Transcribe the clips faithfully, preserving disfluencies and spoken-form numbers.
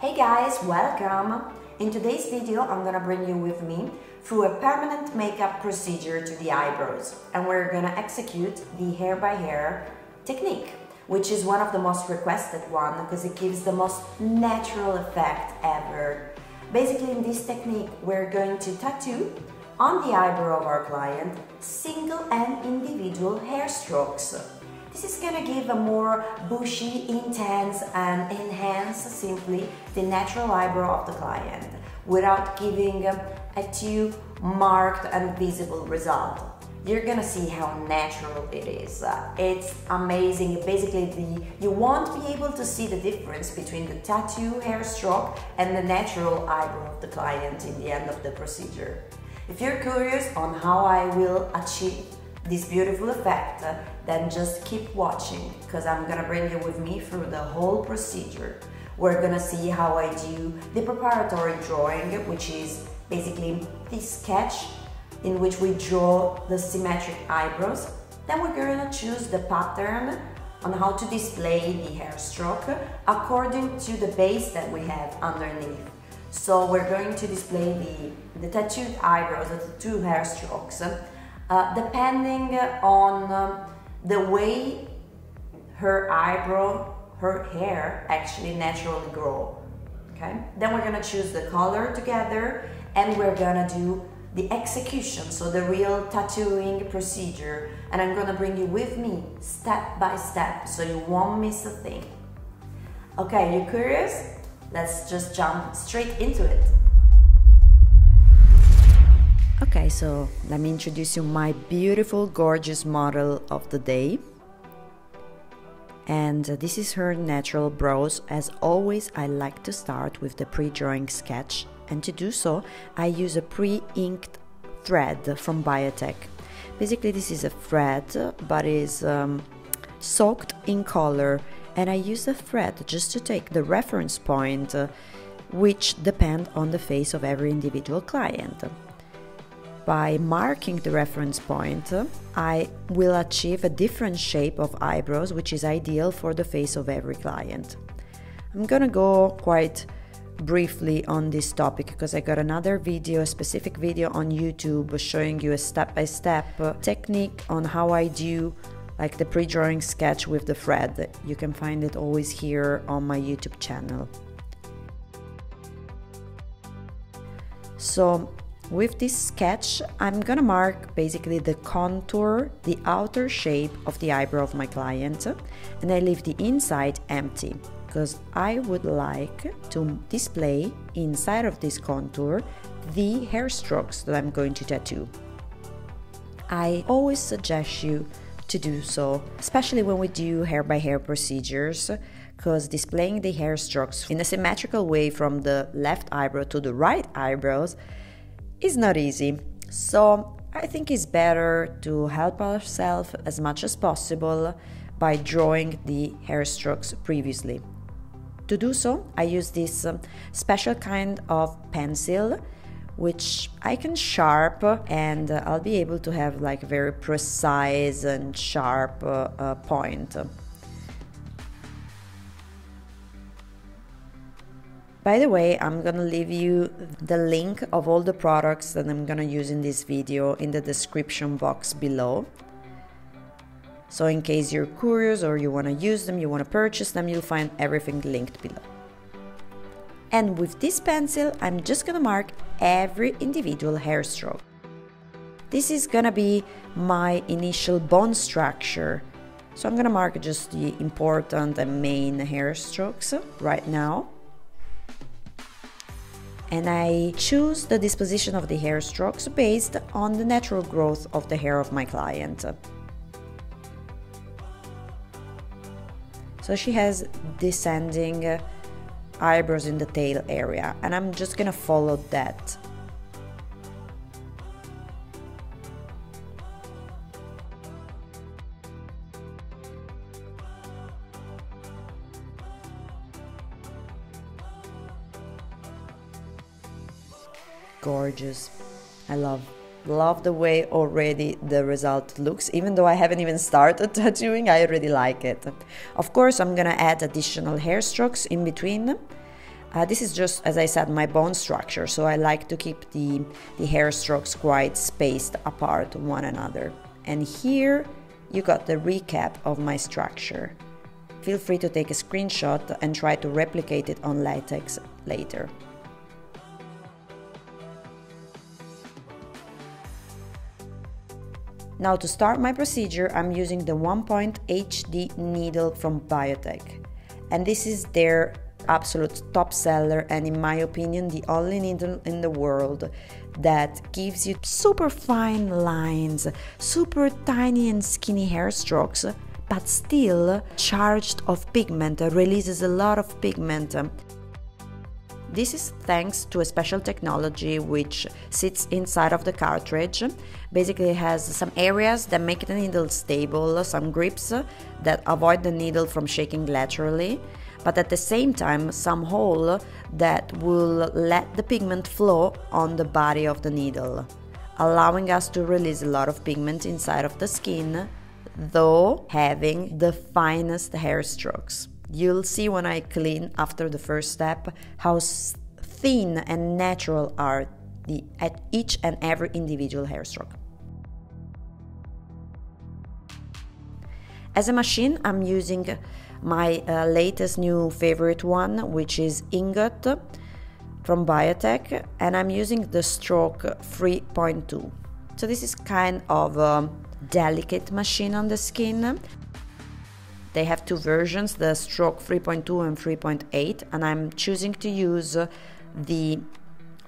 Hey guys, welcome! In today's video I'm gonna bring you with me through a permanent makeup procedure to the eyebrows, and we're gonna execute the hair by hair technique, which is one of the most requested one because it gives the most natural effect ever. Basically, in this technique we're going to tattoo on the eyebrow of our client single and individual hair strokes. This is going to give a more bushy, intense and enhance simply the natural eyebrow of the client without giving a too marked and visible result. You're going to see how natural it is. It's amazing. Basically, the, you won't be able to see the difference between the tattoo hair stroke and the natural eyebrow of the client in the end of the procedure. If you're curious on how I will achieve this beautiful effect, then just keep watching, because I'm gonna bring you with me through the whole procedure. We're gonna see how I do the preparatory drawing, which is basically this sketch in which we draw the symmetric eyebrows. Then we're gonna choose the pattern on how to display the hair stroke according to the base that we have underneath. So we're going to display the, the tattooed eyebrows, the two hair strokes, Uh, depending on um, the way her eyebrow, her hair actually naturally grow, okay? Then we're gonna choose the color together, and we're gonna do the execution, so the real tattooing procedure, and I'm gonna bring you with me step by step, so you won't miss a thing. Okay, you curious? Let's just jump straight into it. Okay, so let me introduce you my beautiful, gorgeous model of the day. And this is her natural brows. As always, I like to start with the pre-drawing sketch. And to do so, I use a pre-inked thread from Biotek. Basically, this is a thread, but is um, soaked in color. And I use the thread just to take the reference point, uh, which depend on the face of every individual client. By marking the reference point, I will achieve a different shape of eyebrows, which is ideal for the face of every client. I'm gonna go quite briefly on this topic because I got another video, a specific video on YouTube showing you a step-by-step technique on how I do like the pre-drawing sketch with the thread. You can find it always here on my YouTube channel. So, with this sketch, I'm gonna mark basically the contour, the outer shape of the eyebrow of my client, and I leave the inside empty, because I would like to display inside of this contour the hair strokes that I'm going to tattoo. I always suggest you to do so, especially when we do hair by hair procedures, because displaying the hair strokes in a symmetrical way from the left eyebrow to the right eyebrows is not easy, so I think it's better to help ourselves as much as possible by drawing the hair strokes previously. To do so, I use this um, special kind of pencil, which I can sharp, and uh, I'll be able to have like very precise and sharp uh, uh, point. By the way, I'm gonna leave you the link of all the products that I'm gonna use in this video in the description box below. So in case you're curious or you wanna use them, you wanna purchase them, you'll find everything linked below. And with this pencil, I'm just gonna mark every individual hair stroke. This is gonna be my initial bone structure. So I'm gonna mark just the important and main hair strokes right now. And I choose the disposition of the hair strokes based on the natural growth of the hair of my client. So she has descending eyebrows in the tail area, and I'm just gonna follow that. Gorgeous. I love love the way already the result looks. Even though I haven't even started tattooing, I already like it. Of course, I'm gonna add additional hair strokes in between. Uh, this is just, as I said, my bone structure, so I like to keep the, the hair strokes quite spaced apart one another. And here you got the recap of my structure. Feel free to take a screenshot and try to replicate it on latex later. Now to start my procedure, I'm using the One Point H D needle from Biotek. And this is their absolute top seller, and in my opinion the only needle in the world that gives you super fine lines, super tiny and skinny hair strokes, but still charged of pigment, releases a lot of pigment. This is thanks to a special technology which sits inside of the cartridge. Basically it has some areas that make the needle stable, some grips that avoid the needle from shaking laterally, but at the same time some hole that will let the pigment flow on the body of the needle, allowing us to release a lot of pigment inside of the skin, though having the finest hair strokes. You'll see when I clean after the first step how thin and natural are the, at each and every individual hair stroke. As a machine, I'm using my uh, latest new favorite one, which is Ingot from Biotek, and I'm using the stroke three point two. So this is kind of a delicate machine on the skin. They have two versions, the stroke three point two and three point eight, and I'm choosing to use the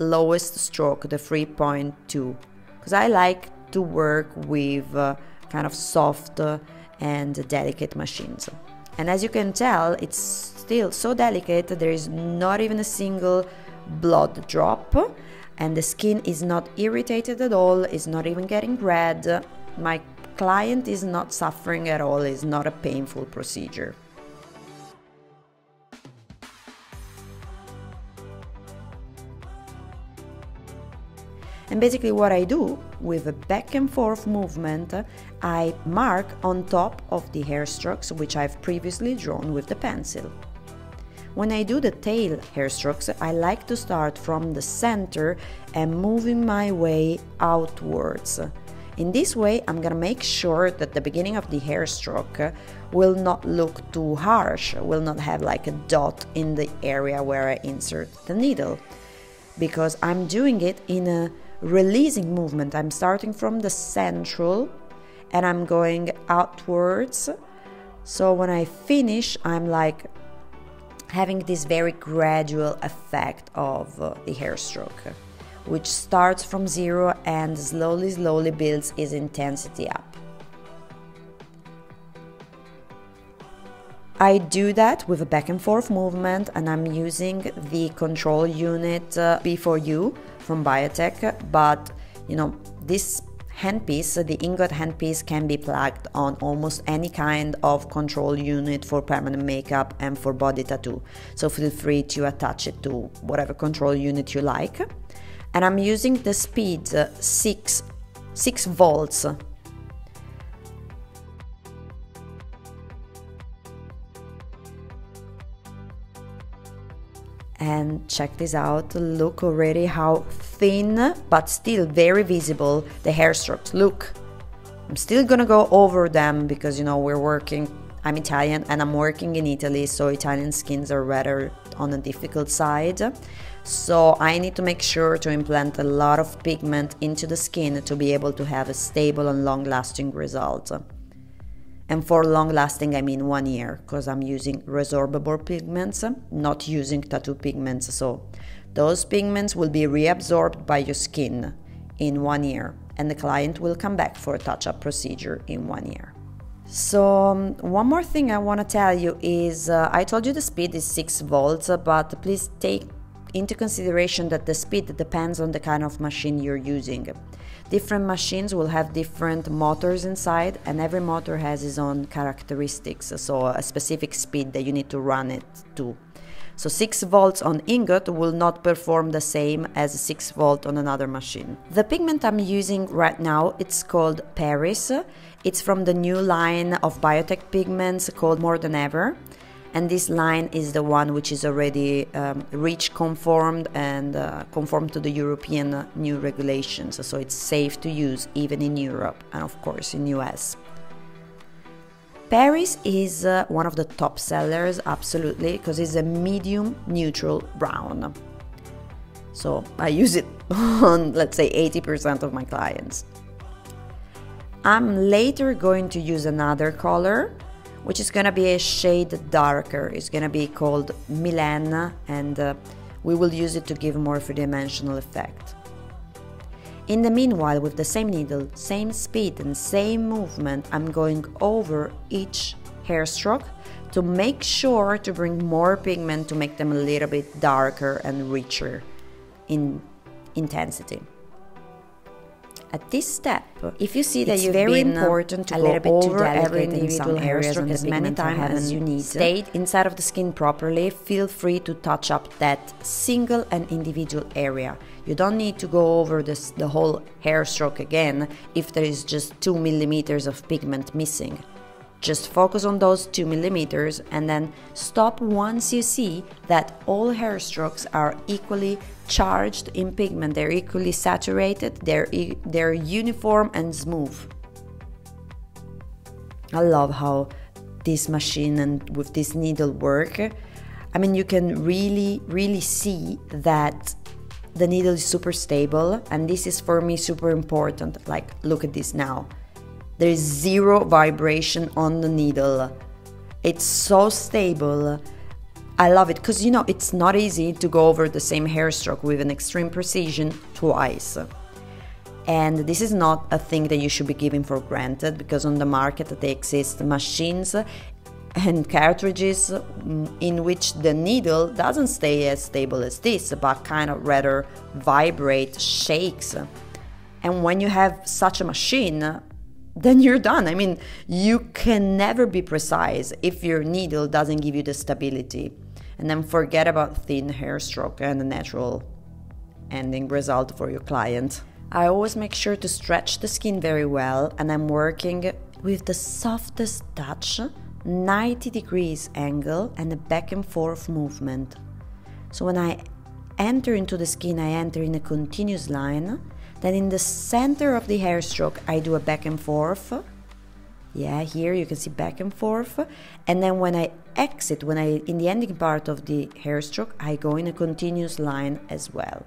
lowest stroke, the three point two, because I like to work with uh, kind of soft and delicate machines. And as you can tell, it's still so delicate, there is not even a single blood drop, and the skin is not irritated at all, it's not even getting red. My client is not suffering at all, it's not a painful procedure. And basically what I do, with a back and forth movement, I mark on top of the hair strokes which I've previously drawn with the pencil. When I do the tail hair strokes, I like to start from the center and moving my way outwards. In this way, I'm gonna make sure that the beginning of the hair stroke will not look too harsh, will not have like a dot in the area where I insert the needle, because I'm doing it in a releasing movement. I'm starting from the central and I'm going outwards. So when I finish, I'm like having this very gradual effect of the hair stroke, which starts from zero and slowly, slowly builds its intensity up. I do that with a back and forth movement, and I'm using the control unit uh, B four U from Biotek, but you know, this handpiece, the Ingot handpiece, can be plugged on almost any kind of control unit for permanent makeup and for body tattoo, so feel free to attach it to whatever control unit you like. And I'm using the speed uh, six, six volts. And check this out, look already how thin but still very visible the hair strokes look. I'm still gonna go over them because, you know, we're working, I'm Italian and I'm working in Italy, so Italian skins are rather on the difficult side. So I need to make sure to implant a lot of pigment into the skin to be able to have a stable and long-lasting result. And for long-lasting I mean one year, because I'm using resorbable pigments, not using tattoo pigments, so those pigments will be reabsorbed by your skin in one year and the client will come back for a touch-up procedure in one year. So um, one more thing I want to tell you is uh, I told you the speed is six volts, but please take into consideration that the speed depends on the kind of machine you're using. Different machines will have different motors inside, and every motor has its own characteristics, so a specific speed that you need to run it to. So six volts on Ingot will not perform the same as six volt on another machine. The pigment I'm using right now, it's called Paris. It's from the new line of Biotek pigments called More Than Ever. and this line is the one which is already um, reach conformed and uh, conformed to the European new regulations, so it's safe to use even in Europe and of course in U S. Paris is uh, one of the top sellers, absolutely, because it's a medium neutral brown. So I use it on, let's say, eighty percent of my clients. I'm later going to use another color, which is going to be a shade darker. It's going to be called Milan, and uh, we will use it to give more three-dimensional effect. In the meanwhile, with the same needle, same speed and same movement, I'm going over each hair stroke to make sure to bring more pigment to make them a little bit darker and richer in intensity. At this step, if you see that it's you've very been important to a little bit over every individual hair stroke as many times as you need, stayed inside of the skin properly, feel free to touch up that single and individual area. You don't need to go over this, the whole hair stroke again if there is just two millimeters of pigment missing. Just focus on those two millimeters and then stop once you see that all hair strokes are equally charged in pigment, they're equally saturated, they're, e they're uniform and smooth. I love how this machine and with this needle work. I mean, you can really, really see that the needle is super stable, and this is for me super important. Like, look at this now. There is zero vibration on the needle. It's so stable. I love it because, you know, it's not easy to go over the same hair stroke with an extreme precision twice. And this is not a thing that you should be giving for granted, because on the market there exist machines and cartridges in which the needle doesn't stay as stable as this, but kind of rather vibrates, shakes. And when you have such a machine, then you're done. I mean, you can never be precise if your needle doesn't give you the stability. And then forget about thin hair stroke and the natural ending result for your client. I always make sure to stretch the skin very well, and I'm working with the softest touch, ninety degrees angle and a back and forth movement. So when I enter into the skin, I enter in a continuous line. Then in the center of the hair stroke, I do a back and forth. Yeah, here you can see back and forth. And then when I exit, when I in the ending part of the hair stroke, I go in a continuous line as well.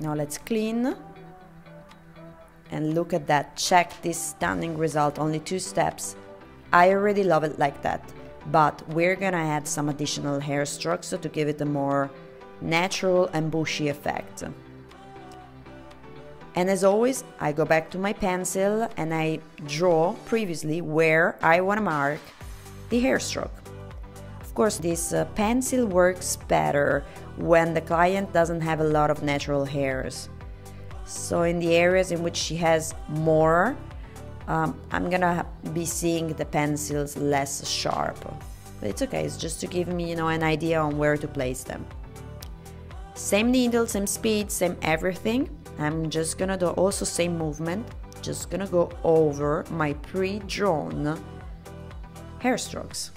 Now let's clean. And look at that, check this stunning result, only two steps. I already love it like that, but we're gonna add some additional hair strokes to give it a more natural and bushy effect. And as always, I go back to my pencil and I draw previously where I want to mark the hair stroke. Of course, this uh, pencil works better when the client doesn't have a lot of natural hairs. So in the areas in which she has more, um, I'm gonna be seeing the pencils less sharp. But it's okay, it's just to give me, you know, an idea on where to place them. Same needle, same speed, same everything. I'm just gonna do also same movement, just gonna go over my pre-drawn hair strokes.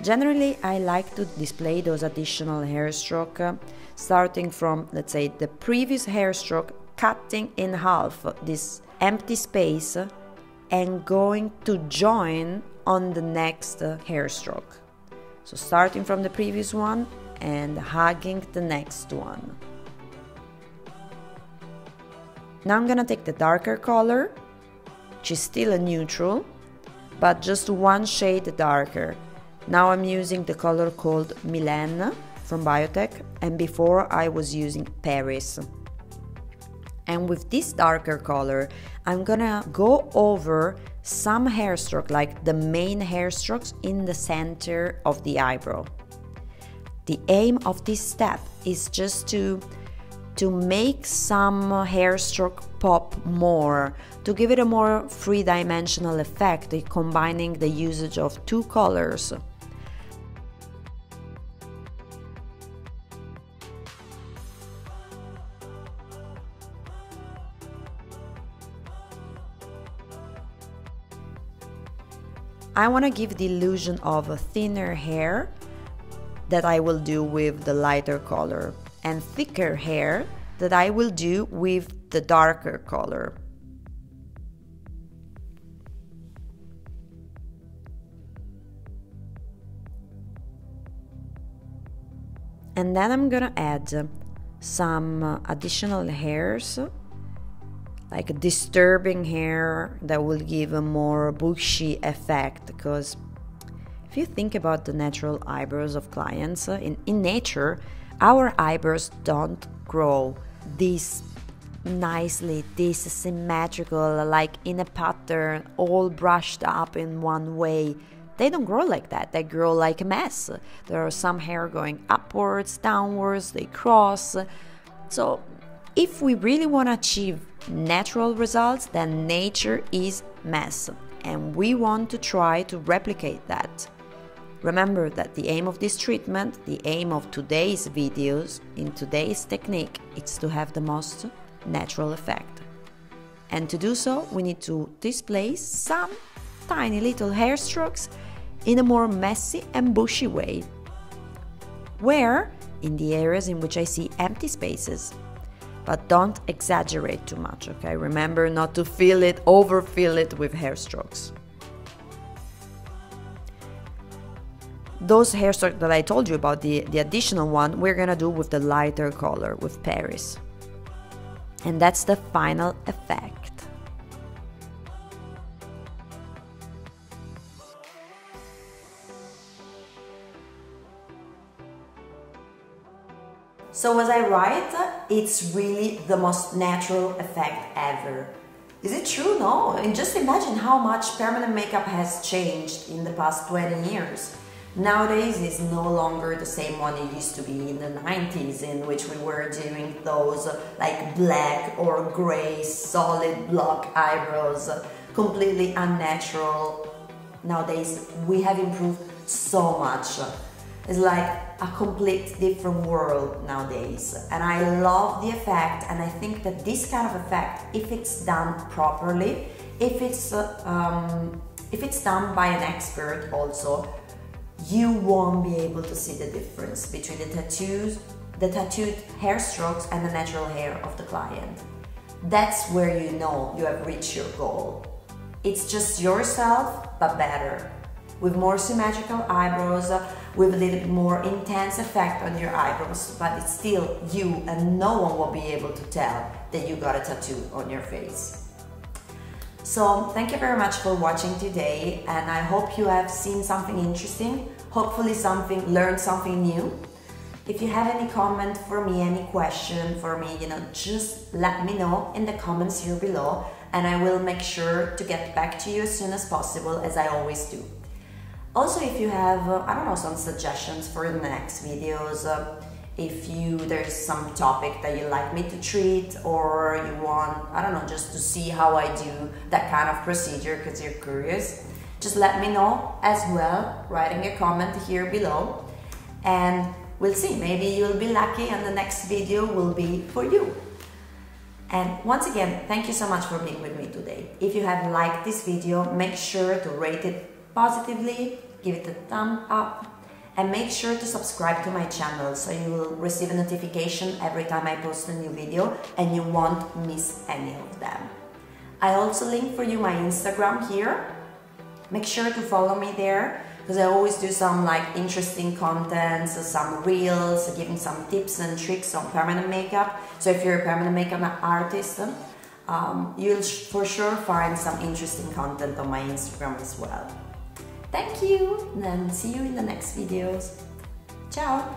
Generally, I like to display those additional hair stroke uh, starting from, let's say, the previous hair stroke, cutting in half this empty space and going to join on the next uh, hair stroke. So starting from the previous one and hugging the next one. Now I'm gonna take the darker color, which is still a neutral, but just one shade darker. Now I'm using the color called Milan from Biotek, and before I was using Paris. And with this darker color, I'm gonna go over some hair stroke, like the main hair strokes in the center of the eyebrow. The aim of this step is just to to make some hair stroke pop more, to give it a more three-dimensional effect, combining the usage of two colors. I want to give the illusion of a thinner hair that I will do with the lighter color, and thicker hair that I will do with the darker color. And then I'm gonna add some additional hairs, like a disturbing hair that will give a more bushy effect, because if you think about the natural eyebrows of clients, in, in nature our eyebrows don't grow this nicely, this symmetrical, like in a pattern, all brushed up in one way. They don't grow like that, they grow like a mess. There are some hair going upwards, downwards, they cross. So if we really want to achieve natural results, then nature is mess, and we want to try to replicate that. Remember that the aim of this treatment, the aim of today's videos, in today's technique, it's to have the most natural effect. And to do so, we need to displace some tiny little hair strokes in a more messy and bushy way, where in the areas in which I see empty spaces. But don't exaggerate too much, okay? Remember not to fill it, overfill it with hair strokes. Those hair strokes that I told you about, the, the additional one, we're gonna do with the lighter color, with Paris. And that's the final effect. So was I right? It's really the most natural effect ever. Is it true? No. And just imagine how much permanent makeup has changed in the past twenty years. Nowadays it's no longer the same one it used to be in the nineties, in which we were doing those like black or grey solid block eyebrows, completely unnatural. Nowadays we have improved so much. It's like a complete different world nowadays, and I love the effect, and I think that this kind of effect, if it's done properly, if it's, um, if it's done by an expert also, you won't be able to see the difference between the tattoos, the tattooed hair strokes and the natural hair of the client. That's where you know you have reached your goal. It's just yourself, but better, with more symmetrical eyebrows, with a little bit more intense effect on your eyebrows, but it's still you, and no one will be able to tell that you got a tattoo on your face. So thank you very much for watching today, and I hope you have seen something interesting, hopefully something, learned something new. If you have any comment for me, any question for me, you know, just let me know in the comments here below, and I will make sure to get back to you as soon as possible, as I always do. Also, if you have, uh, I don't know, some suggestions for the next videos, uh, if you there's some topic that you like me to treat, or you want, I don't know, just to see how I do that kind of procedure because you're curious, just let me know as well, writing a comment here below, and we'll see, maybe you'll be lucky and the next video will be for you. And once again, thank you so much for being with me today. If you have liked this video, make sure to rate it positively, give it a thumb up, and make sure to subscribe to my channel so you will receive a notification every time I post a new video and you won't miss any of them. I also link for you my Instagram here. Make sure to follow me there, because I always do some like interesting contents, some reels, giving some tips and tricks on permanent makeup. So if you're a permanent makeup artist, um, you'll for sure find some interesting content on my Instagram as well. Thank you, and see you in the next videos. Ciao!